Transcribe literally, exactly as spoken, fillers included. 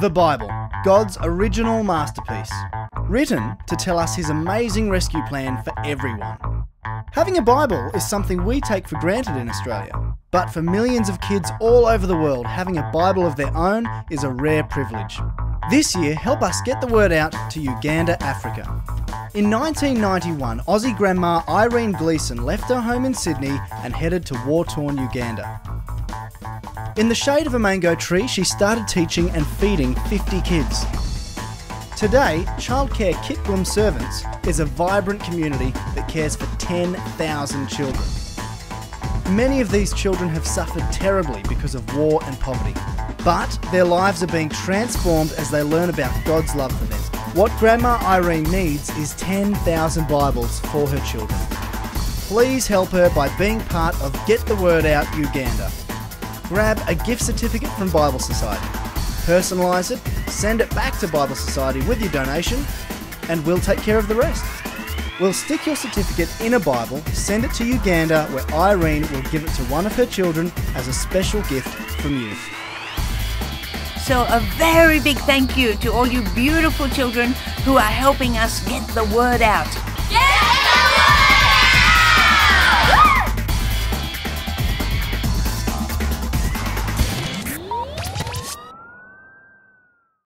The Bible, God's original masterpiece, written to tell us his amazing rescue plan for everyone. Having a Bible is something we take for granted in Australia, but for millions of kids all over the world, having a Bible of their own is a rare privilege. This year, help us get the word out to Uganda, Africa. In nineteen ninety-one, Aussie grandma Irene Gleason left her home in Sydney and headed to war-torn Uganda. In the shade of a mango tree, she started teaching and feeding fifty kids. Today, Childcare Kitgum Servants is a vibrant community that cares for ten thousand children. Many of these children have suffered terribly because of war and poverty, but their lives are being transformed as they learn about God's love for them. What Grandma Irene needs is ten thousand Bibles for her children. Please help her by being part of Get The Word Out Uganda. Grab a gift certificate from Bible Society, personalise it, send it back to Bible Society with your donation, and we'll take care of the rest. We'll stick your certificate in a Bible, send it to Uganda, where Irene will give it to one of her children as a special gift from you. So a very big thank you to all you beautiful children who are helping us get the word out.